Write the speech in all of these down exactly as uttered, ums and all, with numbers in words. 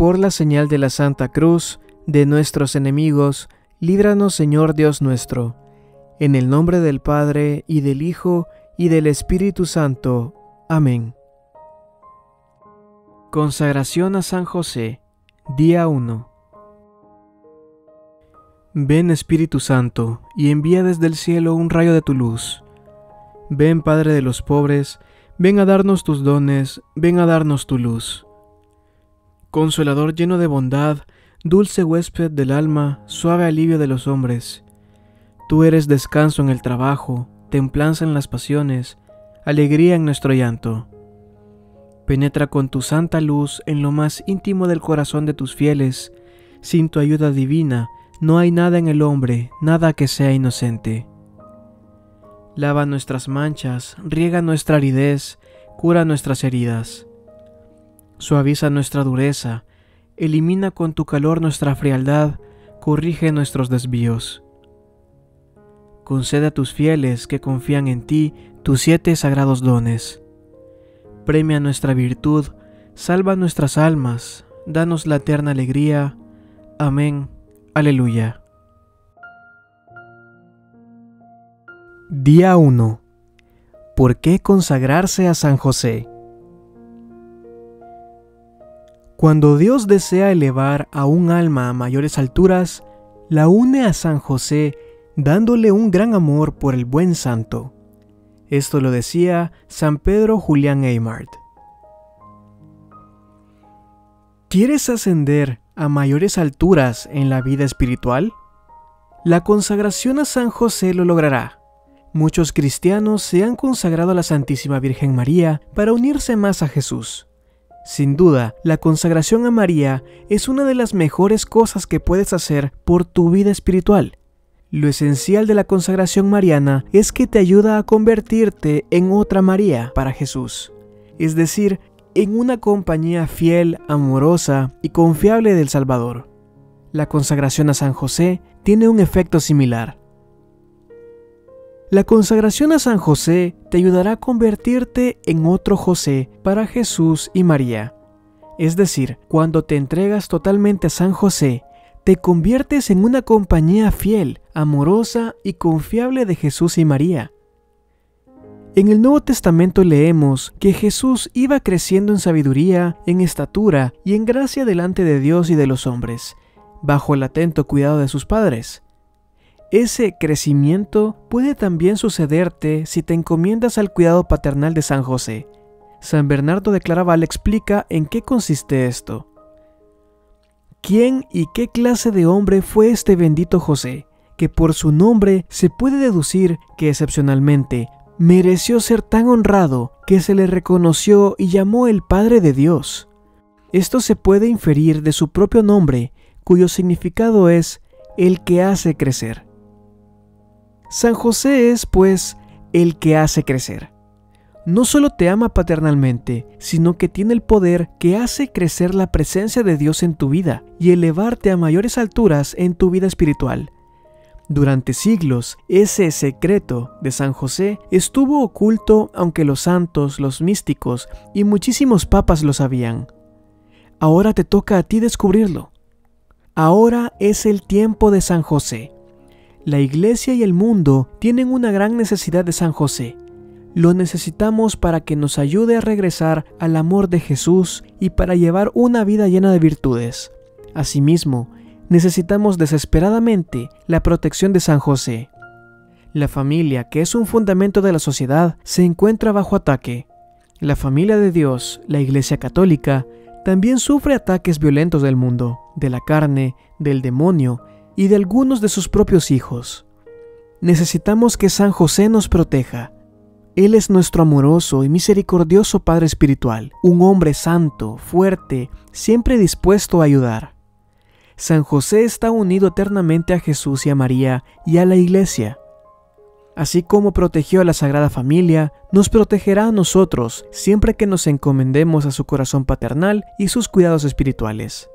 Por la señal de la Santa Cruz, de nuestros enemigos, líbranos, Señor Dios nuestro. En el nombre del Padre, y del Hijo, y del Espíritu Santo. Amén. Consagración a San José, día uno. Ven, Espíritu Santo, y envía desde el cielo un rayo de tu luz. Ven, Padre de los pobres, ven a darnos tus dones, ven a darnos tu luz. Consolador lleno de bondad, dulce huésped del alma, suave alivio de los hombres. Tú eres descanso en el trabajo, templanza en las pasiones, alegría en nuestro llanto. Penetra con tu santa luz en lo más íntimo del corazón de tus fieles. Sin tu ayuda divina, no hay nada en el hombre, nada que sea inocente. Lava nuestras manchas, riega nuestra aridez, cura nuestras heridas. Suaviza nuestra dureza, elimina con tu calor nuestra frialdad, corrige nuestros desvíos. Concede a tus fieles que confían en ti tus siete sagrados dones. Premia nuestra virtud, salva nuestras almas, danos la eterna alegría. Amén. Aleluya. Día uno. ¿Por qué consagrarse a San José? Cuando Dios desea elevar a un alma a mayores alturas, la une a San José, dándole un gran amor por el buen santo. Esto lo decía San Pedro Julián Eymard. ¿Quieres ascender a mayores alturas en la vida espiritual? La consagración a San José lo logrará. Muchos cristianos se han consagrado a la Santísima Virgen María para unirse más a Jesús. Sin duda, la consagración a María es una de las mejores cosas que puedes hacer por tu vida espiritual. Lo esencial de la consagración mariana es que te ayuda a convertirte en otra María para Jesús, es decir, en una compañía fiel, amorosa y confiable del Salvador. La consagración a San José tiene un efecto similar. La consagración a San José te ayudará a convertirte en otro José para Jesús y María. Es decir, cuando te entregas totalmente a San José, te conviertes en una compañía fiel, amorosa y confiable de Jesús y María. En el Nuevo Testamento leemos que Jesús iba creciendo en sabiduría, en estatura y en gracia delante de Dios y de los hombres, bajo el atento cuidado de sus padres. Ese crecimiento puede también sucederte si te encomiendas al cuidado paternal de San José. San Bernardo de Claraval explica en qué consiste esto. ¿Quién y qué clase de hombre fue este bendito José, que por su nombre se puede deducir que excepcionalmente mereció ser tan honrado que se le reconoció y llamó el Padre de Dios? Esto se puede inferir de su propio nombre, cuyo significado es el que hace crecer. San José es, pues, el que hace crecer. No solo te ama paternalmente, sino que tiene el poder que hace crecer la presencia de Dios en tu vida y elevarte a mayores alturas en tu vida espiritual. Durante siglos, ese secreto de San José estuvo oculto, aunque los santos, los místicos y muchísimos papas lo sabían. Ahora te toca a ti descubrirlo. Ahora es el tiempo de San José. La Iglesia y el mundo tienen una gran necesidad de San José. Lo necesitamos para que nos ayude a regresar al amor de Jesús y para llevar una vida llena de virtudes. Asimismo, necesitamos desesperadamente la protección de San José. La familia, que es un fundamento de la sociedad, se encuentra bajo ataque. La familia de Dios, la Iglesia católica, también sufre ataques violentos del mundo, de la carne, del demonio y de algunos de sus propios hijos. Necesitamos que San José nos proteja. Él es nuestro amoroso y misericordioso Padre Espiritual, un hombre santo, fuerte, siempre dispuesto a ayudar. San José está unido eternamente a Jesús y a María y a la Iglesia. Así como protegió a la Sagrada Familia, nos protegerá a nosotros siempre que nos encomendemos a su corazón paternal y sus cuidados espirituales.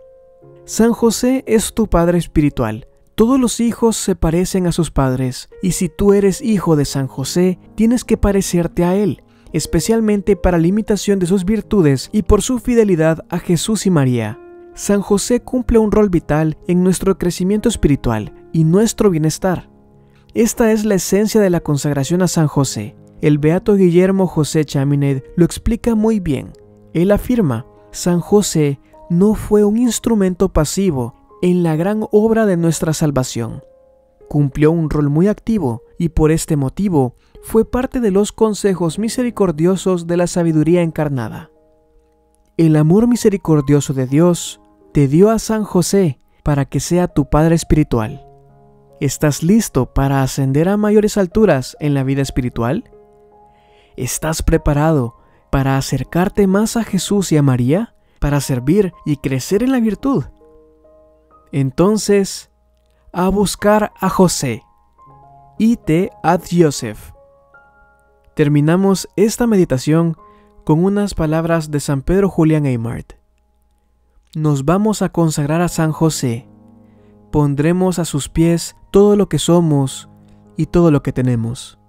San José es tu Padre Espiritual. Todos los hijos se parecen a sus padres, y si tú eres hijo de San José, tienes que parecerte a él, especialmente para la imitación de sus virtudes y por su fidelidad a Jesús y María. San José cumple un rol vital en nuestro crecimiento espiritual y nuestro bienestar. Esta es la esencia de la consagración a San José. El beato Guillermo José Chaminé lo explica muy bien. Él afirma, San José no fue un instrumento pasivo en la gran obra de nuestra salvación. Cumplió un rol muy activo y por este motivo fue parte de los consejos misericordiosos de la sabiduría encarnada. El amor misericordioso de Dios te dio a San José para que sea tu padre espiritual. ¿Estás listo para ascender a mayores alturas en la vida espiritual? ¿Estás preparado para acercarte más a Jesús y a María, para servir y crecer en la virtud? Entonces, a buscar a José. Ite ad Yosef. Terminamos esta meditación con unas palabras de San Pedro Julián Eymard. Nos vamos a consagrar a San José. Pondremos a sus pies todo lo que somos y todo lo que tenemos.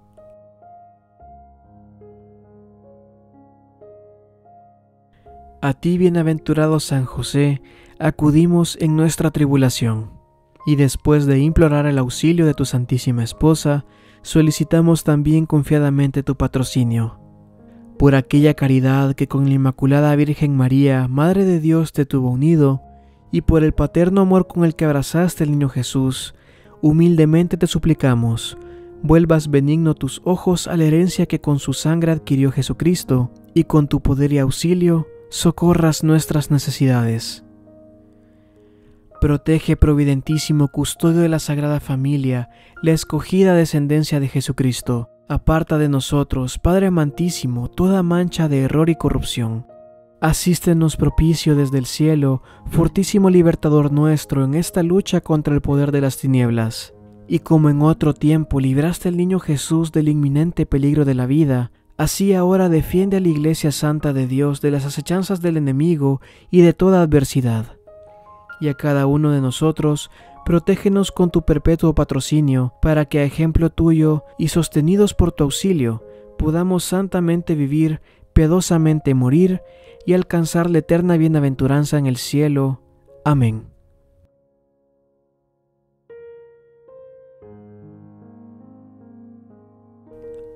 A ti, bienaventurado San José, acudimos en nuestra tribulación, y después de implorar el auxilio de tu Santísima Esposa, solicitamos también confiadamente tu patrocinio. Por aquella caridad que con la Inmaculada Virgen María, Madre de Dios, te tuvo unido, y por el paterno amor con el que abrazaste al niño Jesús, humildemente te suplicamos, vuelvas benigno tus ojos a la herencia que con su sangre adquirió Jesucristo, y con tu poder y auxilio, socorras nuestras necesidades. Protege, providentísimo custodio de la Sagrada Familia, la escogida descendencia de Jesucristo. Aparta de nosotros, Padre amantísimo, toda mancha de error y corrupción. Asístenos propicio desde el cielo, fortísimo libertador nuestro, en esta lucha contra el poder de las tinieblas. Y como en otro tiempo libraste al niño Jesús del inminente peligro de la vida, así ahora defiende a la Iglesia Santa de Dios de las acechanzas del enemigo y de toda adversidad. Y a cada uno de nosotros, protégenos con tu perpetuo patrocinio, para que a ejemplo tuyo y sostenidos por tu auxilio, podamos santamente vivir, piadosamente morir y alcanzar la eterna bienaventuranza en el cielo. Amén.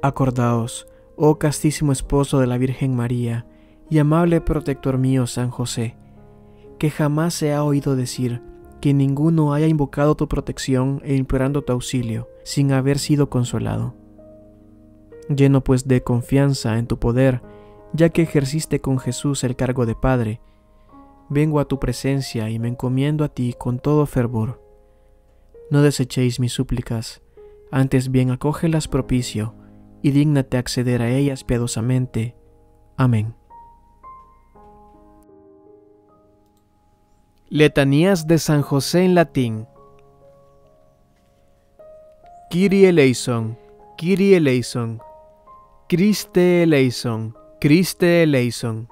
Acordaos, oh castísimo esposo de la Virgen María, y amable protector mío San José, que jamás se ha oído decir que ninguno haya invocado tu protección e implorando tu auxilio, sin haber sido consolado. Lleno pues de confianza en tu poder, ya que ejerciste con Jesús el cargo de Padre, vengo a tu presencia y me encomiendo a ti con todo fervor. No desechéis mis súplicas, antes bien acógelas propicio, y dígnate acceder a ellas piadosamente. Amén. Letanías de San José en latín. Kyrie eleison, Kyrie eleison, Christe eleison, Christe eleison,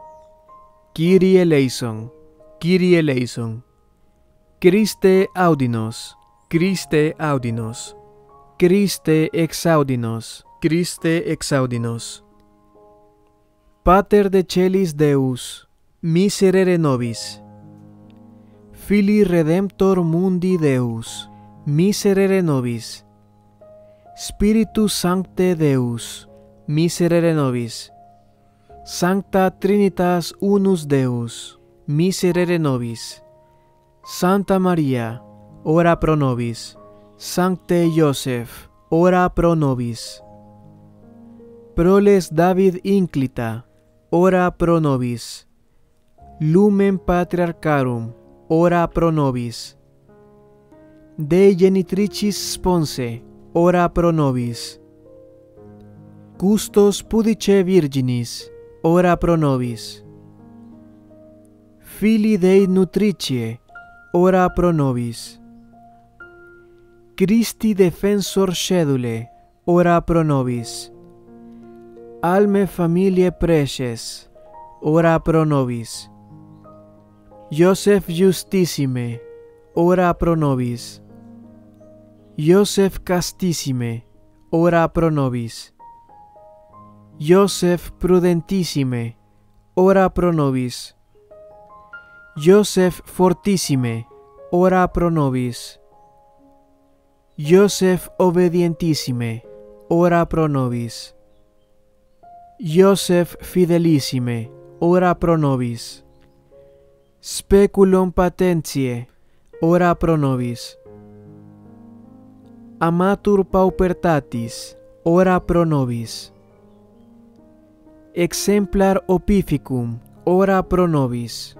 Kyrie eleison, Kyrie eleison, Christe audinos, Christe audinos, Christe exaudinos, Christe exaudinos. Pater Decelis Deus, miserere nobis. Fili Redemptor Mundi Deus, miserere nobis. Spiritus Sancte Deus, miserere nobis. Sancta Trinitas Unus Deus, miserere nobis. Santa Maria, ora pro nobis. Sancte Iosef, ora pro nobis. Proles David Inclita, ora pro nobis. Lumen Patriarcharum, ora pro nobis. De Genitricis Sponse, ora pro nobis. Custos Pudice Virginis, ora pro nobis. Fili Dei Nutricie, ora pro nobis. Christi Defensor Schedule, ora pro nobis. Alme familiae preces, ora pro nobis. Iosef Justissime, ora pro nobis. Iosef Castissime, ora pro nobis. Iosef Prudentissime, ora pro nobis. Joseph fortissime, ora pro nobis. Joseph obedientissime, ora pro nobis. Joseph fidelissime, ora pro nobis. Speculum patentiae, ora pro nobis. Amatur paupertatis, ora pro nobis. Exemplar opificum, ora pro nobis.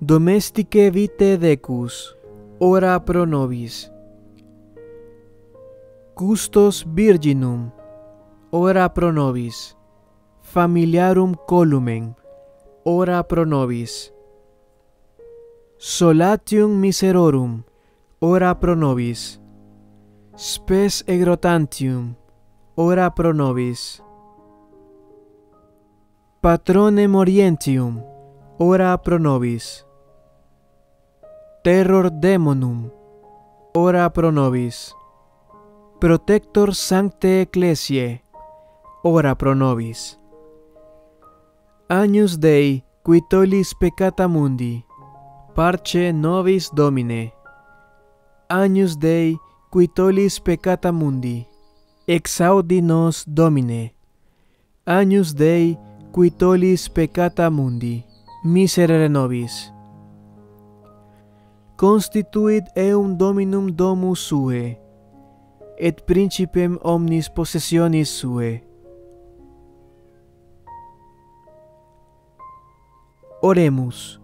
Domestice vitae decus, ora pro nobis. Custos virginum, ora pro nobis. Familiarum columen, ora pro nobis. Solatium miserorum, ora pro nobis. Spes egrotantium, ora pro nobis. Patronem orientium, ora pro nobis. Terror demonum, ora pro nobis. Protector sancte ecclesiae, ora pro nobis. Agnus Dei, qui tollis peccata mundi, parce nobis Domine. Agnus Dei, qui tollis peccata mundi, exaudi nos Domine. Agnus Dei, qui tollis peccata mundi, miserere nobis. Constituit eum Dominum domus sue, et principem omnis possessionis sue. Oremus.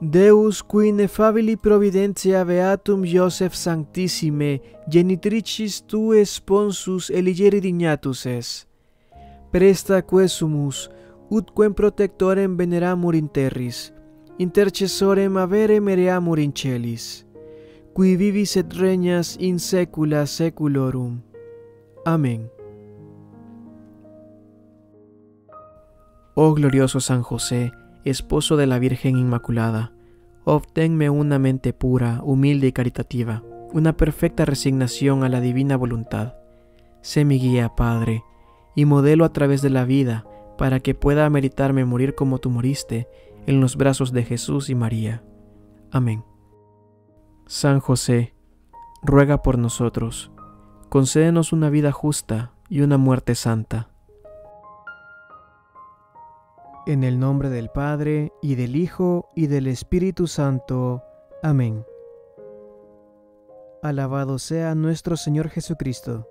Deus, qui ineffabili providentia beatum Joseph sanctissime genitricis tue sponsus eligeri dignatus es, presta quesumus, utquem protectorem veneramur in terris, intercessorem avere mereamur in celis, qui vivis et regnas in saecula saeculorum. Amén. Oh glorioso San José, esposo de la Virgen Inmaculada, obténme una mente pura, humilde y caritativa, una perfecta resignación a la divina voluntad. Sé mi guía, Padre, y modelo a través de la vida, para que pueda meritarme morir como tú moriste, en los brazos de Jesús y María. Amén. San José, ruega por nosotros, concédenos una vida justa y una muerte santa. En el nombre del Padre, y del Hijo, y del Espíritu Santo. Amén. Alabado sea nuestro Señor Jesucristo.